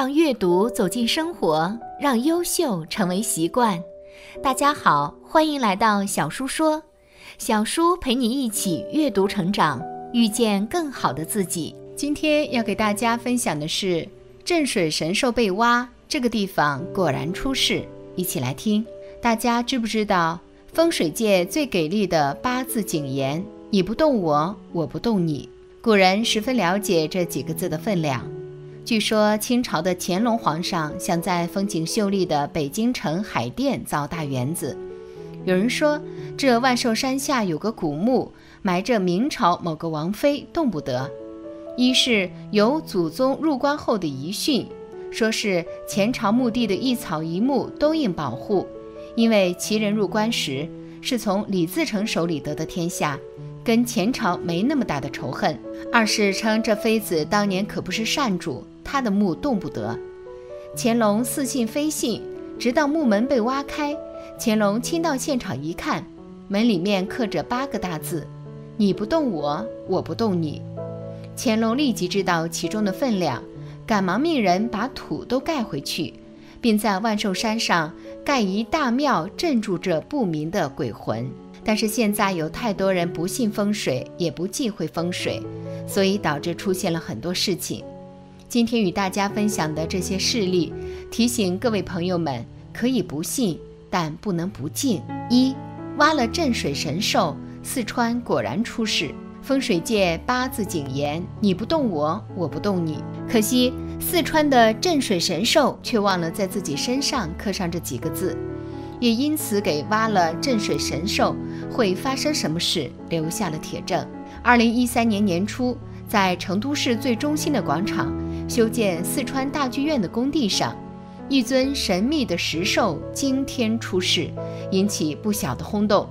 让阅读走进生活，让优秀成为习惯。大家好，欢迎来到小叔说，小叔陪你一起阅读成长，遇见更好的自己。今天要给大家分享的是镇水神兽被挖，这个地方果然出事。一起来听。大家知不知道风水界最给力的八字警言，你不动我，我不动你。古人十分了解这几个字的分量。据说清朝的乾隆皇上想在风景秀丽的北京城海淀造大园子，有人说这万寿山下有个古墓，埋着明朝某个王妃，动不得。一是有祖宗入关后的遗训，说是前朝墓地的一草一木都应保护，因为齐人入关时是从李自成手里得的天下，跟前朝没那么大的仇恨。二是称这妃子当年可不是善主，她的墓动不得。乾隆似信非信，直到墓门被挖开，乾隆亲到现场一看，门里面刻着八个大字：你不动我，我不动你。乾隆立即知道其中的分量，赶忙命人把土都盖回去，并在万寿山上盖一大庙，镇住这不明的鬼魂。但是现在有太多人不信风水，也不忌讳风水，所以导致出现了很多事情。今天与大家分享的这些事例，提醒各位朋友们，可以不信，但不能不敬。一、挖了镇水神兽，四川果然出事。风水界八字警言，你不动我，我不动你。可惜四川的镇水神兽却忘了在自己身上刻上这几个字，也因此给挖了镇水神兽会发生什么事留下了铁证。2013年年初，在成都市最中心的广场修建四川大剧院的工地上，一尊神秘的石兽惊天出世，引起不小的轰动。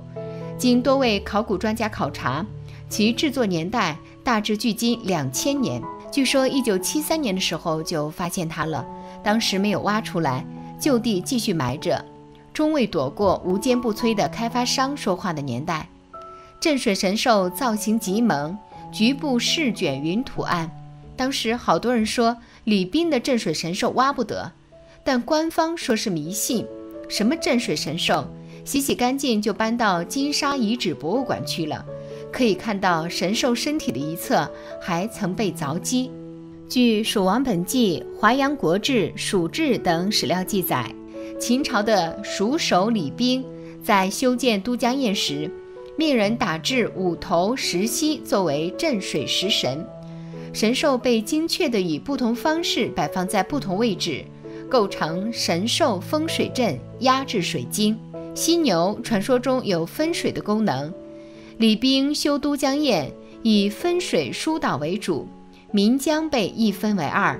经多位考古专家考察，其制作年代大致距今2000年，据说1973年的时候就发现它了，当时没有挖出来，就地继续埋着，终未躲过无坚不摧的开发商说话的年代。镇水神兽造型极萌，局部试卷云图案，当时好多人说李斌的镇水神兽挖不得，但官方说是迷信，什么镇水神兽洗干净就搬到金沙遗址博物馆去了。可以看到神兽身体的一侧还曾被凿击。据《蜀王本纪》《华阳国志》《蜀志》等史料记载，秦朝的蜀守李冰在修建都江堰时，命人打制5头石犀作为镇水石神，神兽被精确地以不同方式摆放在不同位置，构成神兽风水阵，压制水晶。犀牛传说中有分水的功能，李冰修都江堰以分水疏导为主，岷江被一分为二，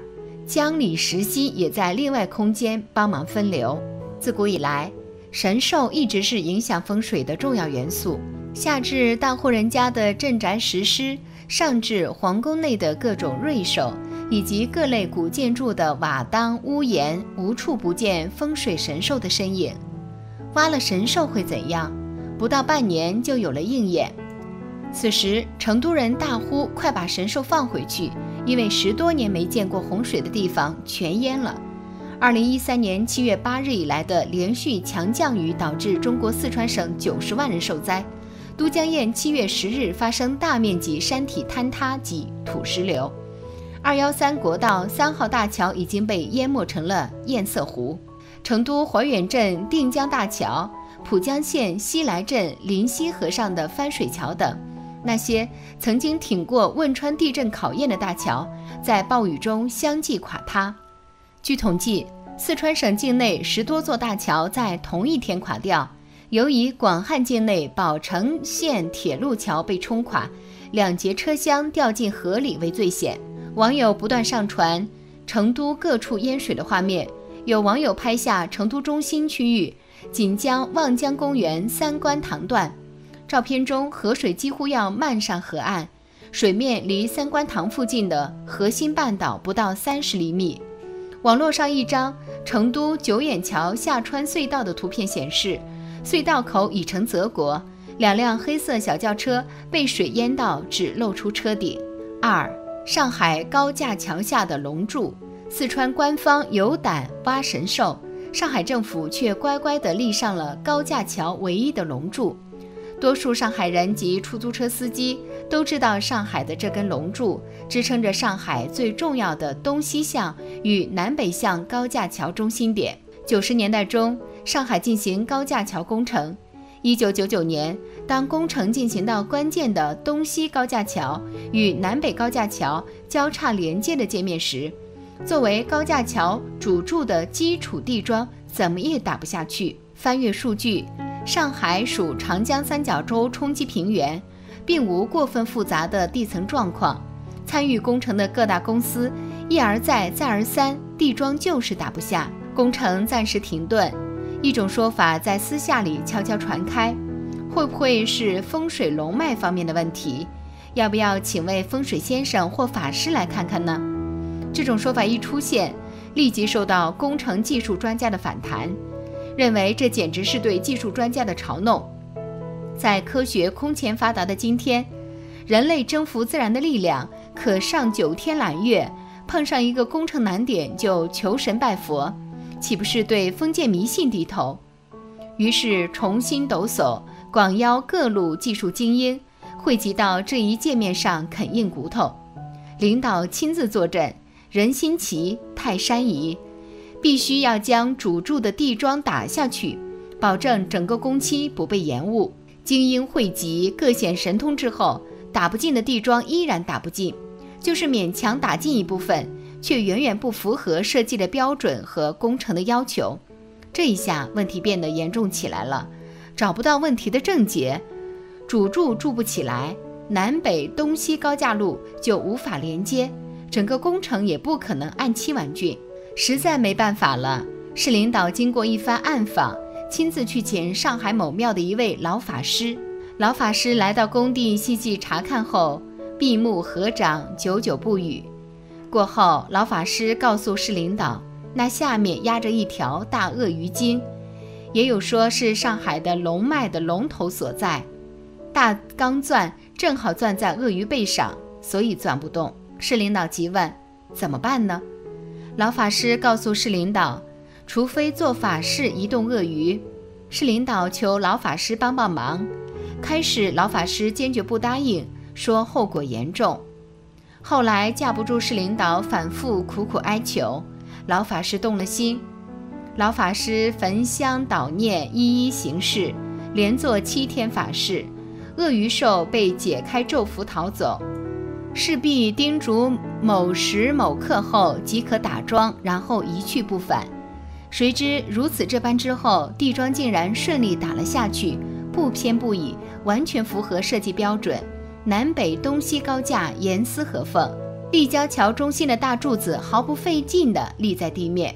江里石溪也在另外空间帮忙分流。自古以来，神兽一直是影响风水的重要元素，下至大户人家的镇宅石狮，上至皇宫内的各种瑞兽，以及各类古建筑的瓦当屋檐，无处不见风水神兽的身影。挖了神兽会怎样？不到半年就有了应验。此时成都人大呼快把神兽放回去，因为10多年没见过洪水的地方全淹了。2013年7月8日以来的连续强降雨导致中国四川省90万人受灾，都江堰7月10日发生大面积山体坍塌及土石流，213国道3号大桥已经被淹没成了堰塞湖，成都怀远镇定江大桥、浦江县西来镇临溪河上的翻水桥等，那些曾经挺过汶川地震考验的大桥，在暴雨中相继垮塌。据统计，四川省境内10多座大桥在同一天垮掉，尤以广汉境内宝成县铁路桥被冲垮，2节车厢掉进河里为最险。网友不断上传成都各处淹水的画面，有网友拍下成都中心区域锦江望江公园3观塘段，照片中河水几乎要漫上河岸，水面离3观塘附近的核心半岛不到30厘米。网络上一张成都九眼桥下穿隧道的图片显示，隧道口已成泽国，2辆黑色小轿车被水淹到只露出车顶。2、上海高架桥下的龙柱，四川官方有胆挖神兽，上海政府却乖乖地立上了高架桥唯一的龙柱。多数上海人及出租车司机都知道，上海的这根龙柱支撑着上海最重要的东西向与南北向高架桥中心点。90年代中，上海进行高架桥工程。1999年，当工程进行到关键的东西高架桥与南北高架桥交叉连接的界面时，作为高架桥主柱的基础地桩怎么也打不下去。翻阅数据，上海属长江三角洲冲积平原，并无过分复杂的地层状况。参与工程的各大公司一而再再而三，地桩就是打不下，工程暂时停顿。一种说法在私下里悄悄传开，会不会是风水龙脉方面的问题？要不要请位风水先生或法师来看看呢？这种说法一出现，立即受到工程技术专家的反弹，认为这简直是对技术专家的嘲弄。在科学空前发达的今天，人类征服自然的力量可上9天揽月，碰上一个工程难点就求神拜佛，岂不是对封建迷信低头？于是重新抖擞，广邀各路技术精英，汇集到这一界面上啃硬骨头，领导亲自坐镇，人心齐，泰山移，必须要将主柱的地桩打下去，保证整个工期不被延误。精英汇集，各显神通之后，打不进的地桩依然打不进，就是勉强打进一部分，却远远不符合设计的标准和工程的要求。这一下问题变得严重起来了，找不到问题的症结，主柱筑不起来，南北东西高架路就无法连接，整个工程也不可能按期完竣。实在没办法了，市领导经过一番暗访，亲自去请上海某庙的一位老法师。老法师来到工地细细查看后，闭目合掌，久久不语。过后，老法师告诉市领导，那下面压着一条大鳄鱼精，也有说是上海的龙脉的龙头所在，大钢钻正好钻在鳄鱼背上，所以钻不动。市领导急问，怎么办呢？老法师告诉市领导，除非做法事移动鳄鱼。市领导求老法师帮帮忙，开始老法师坚决不答应，说后果严重。后来架不住市领导反复苦苦哀求，老法师动了心。老法师焚香祷念，一一行事，连做7天法事，鳄鱼兽被解开咒符逃走。势必叮嘱某时某刻后即可打桩，然后一去不返。谁知如此这般之后，地桩竟然顺利打了下去，不偏不倚，完全符合设计标准，南北东西高架严丝合缝，立交桥中心的大柱子毫不费劲地立在地面。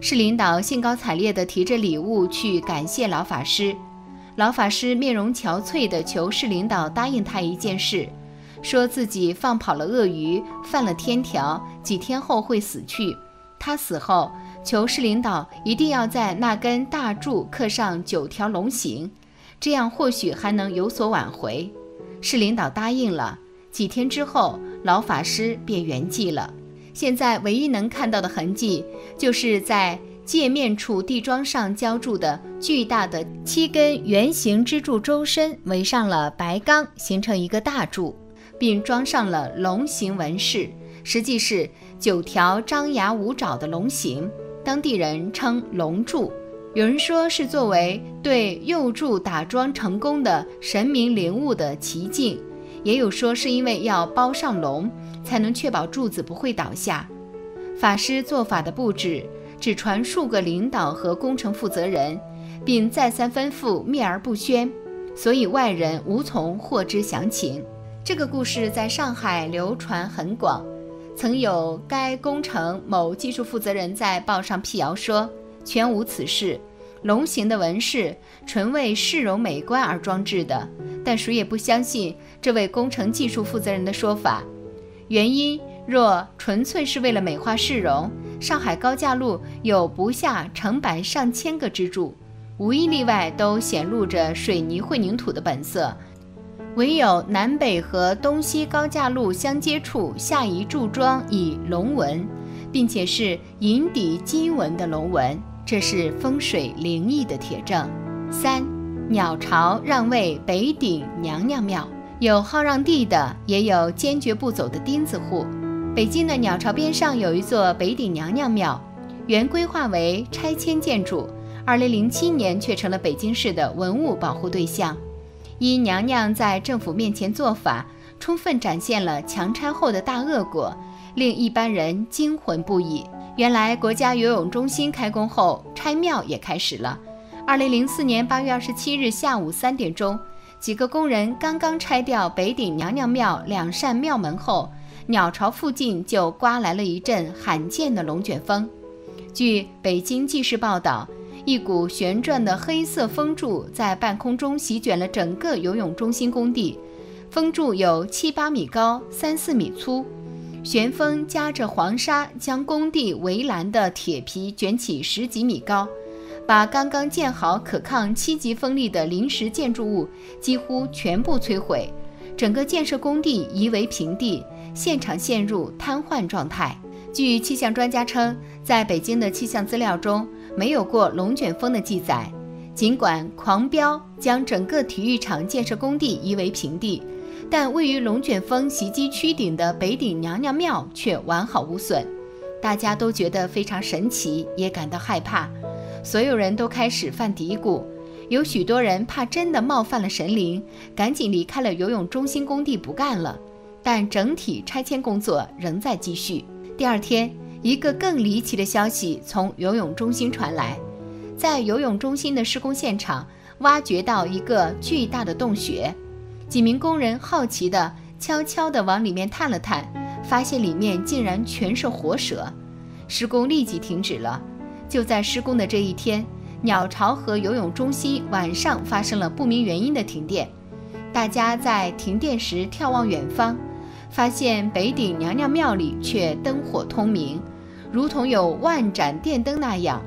市领导兴高采烈地提着礼物去感谢老法师。老法师面容憔悴地求市领导答应他一件事，说自己放跑了鳄鱼，犯了天条，几天后会死去。他死后，求市领导一定要在那根大柱刻上9条龙形，这样或许还能有所挽回。市领导答应了。几天之后，老法师便圆寂了。现在唯一能看到的痕迹，就是在界面处地桩上浇筑的巨大的7根圆形支柱，周身围上了白钢，形成一个大柱，并装上了龙形纹饰，实际是9条张牙舞爪的龙形，当地人称龙柱。有人说是作为对右柱打桩成功的神明灵物的奇境，也有说是因为要包上龙，才能确保柱子不会倒下。法师做法的布置，只传数个领导和工程负责人，并再三吩咐秘而不宣，所以外人无从获知详情。这个故事在上海流传很广，曾有该工程某技术负责人在报上辟谣说，全无此事，龙形的纹饰纯为市容美观而装置的。但谁也不相信这位工程技术负责人的说法，原因若纯粹是为了美化市容，上海高架路有不下成百上千个支柱，无一例外都显露着水泥混凝土的本色。唯有南北和东西高架路相接处下一柱桩以龙纹，并且是银底鸡纹的龙纹，这是风水灵异的铁证。三、鸟巢让位北顶娘娘庙，有好让地的，也有坚决不走的钉子户。北京的鸟巢边上有一座北顶娘娘庙，原规划为拆迁建筑，2007年却成了北京市的文物保护对象。因娘娘在政府面前做法，充分展现了强拆后的大恶果，令一般人惊魂不已。原来国家游泳中心开工后，拆庙也开始了。2004年8月27日下午3点钟，几个工人刚刚拆掉北顶娘娘庙2扇庙门后，鸟巢附近就刮来了一阵罕见的龙卷风。据北京纪事报道，一股旋转的黑色风柱在半空中席卷了整个游泳中心工地，风柱有7-8米高，3-4米粗。旋风夹着黄沙，将工地围栏的铁皮卷起10几米高，把刚刚建好可抗7级风力的临时建筑物几乎全部摧毁，整个建设工地夷为平地，现场陷入瘫痪状态。据气象专家称，在北京的气象资料中没有过龙卷风的记载。尽管狂飙将整个体育场建设工地夷为平地，但位于龙卷风袭击区顶的北顶娘娘庙却完好无损。大家都觉得非常神奇，也感到害怕，所有人都开始犯嘀咕。有许多人怕真的冒犯了神灵，赶紧离开了游泳中心工地不干了，但整体拆迁工作仍在继续。第二天，一个更离奇的消息从游泳中心传来，在游泳中心的施工现场挖掘到一个巨大的洞穴，几名工人好奇地悄悄地往里面探了探，发现里面竟然全是活蛇，施工立即停止了。就在施工的这一天，鸟巢和游泳中心晚上发生了不明原因的停电，大家在停电时眺望远方，发现北顶娘娘庙里却灯火通明，如同有万盏电灯那样。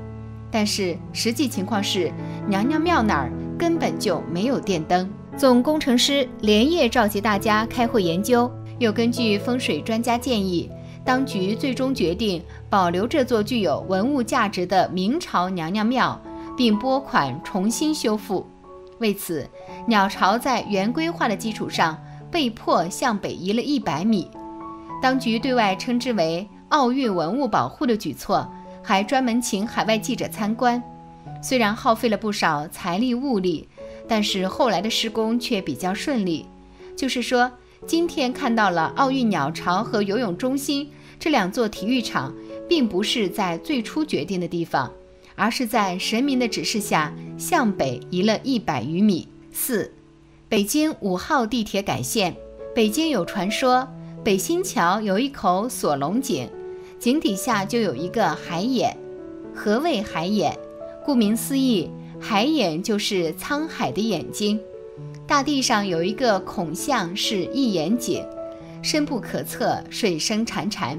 但是实际情况是，娘娘庙哪儿根本就没有电灯。总工程师连夜召集大家开会研究，又根据风水专家建议，当局最终决定保留这座具有文物价值的明朝娘娘庙，并拨款重新修复。为此，鸟巢在原规划的基础上被迫向北移了100米，当局对外称之为奥运文物保护的举措，还专门请海外记者参观。虽然耗费了不少财力物力，但是后来的施工却比较顺利。就是说，今天看到了奥运鸟巢和游泳中心这2座体育场，并不是在最初决定的地方，而是在神明的指示下向北移了100余米。4、北京5号地铁改线。北京有传说，北新桥有一口锁龙井，井底下就有一个海眼。何谓海眼？顾名思义，海眼就是沧海的眼睛。大地上有一个孔象是一眼井，深不可测，水声潺潺，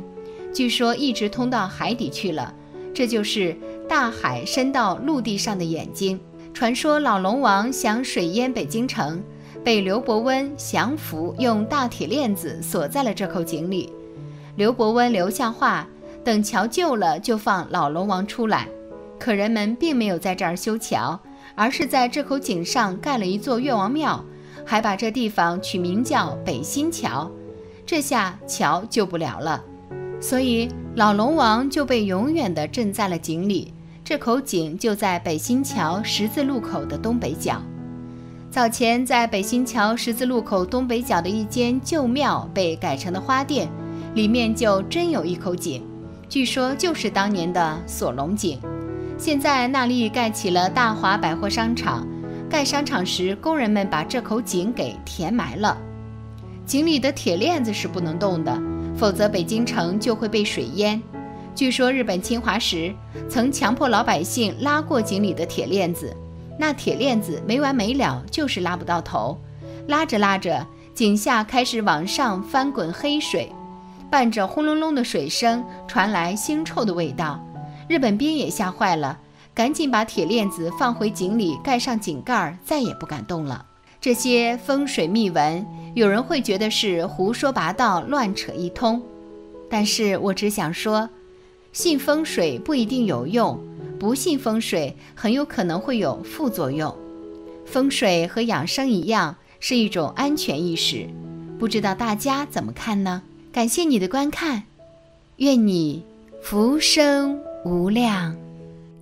据说一直通到海底去了，这就是大海伸到陆地上的眼睛。传说老龙王想水淹北京城，被刘伯温降服，用大铁链子锁在了这口井里。刘伯温留下话，等桥旧了就放老龙王出来。可人们并没有在这儿修桥，而是在这口井上盖了一座岳王庙，还把这地方取名叫北新桥。这下桥救不了了，所以老龙王就被永远地镇在了井里。这口井就在北新桥十字路口的东北角。早前在北新桥十字路口东北角的一间旧庙被改成了花店，里面就真有一口井，据说就是当年的锁龙井。现在那里盖起了大华百货商场，盖商场时工人们把这口井给填埋了。井里的铁链子是不能动的，否则北京城就会被水淹。据说日本侵华时曾强迫老百姓拉过井里的铁链子，那铁链子没完没了，就是拉不到头，拉着拉着，井下开始往上翻滚黑水，伴着轰隆隆的水声传来腥臭的味道。日本兵也吓坏了，赶紧把铁链子放回井里，盖上井盖，再也不敢动了。这些风水秘闻，有人会觉得是胡说八道，乱扯一通，但是我只想说，信风水不一定有用，不信风水很有可能会有副作用。风水和养生一样，是一种安全意识。不知道大家怎么看呢？感谢你的观看，愿你福生无量。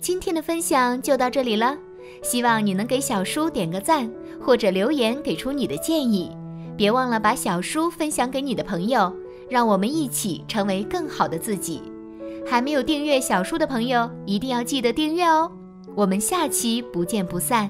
今天的分享就到这里了，希望你能给小叔点个赞，或者留言给出你的建议。别忘了把小叔分享给你的朋友，让我们一起成为更好的自己。还没有订阅小叔的朋友，一定要记得订阅哦。我们下期不见不散。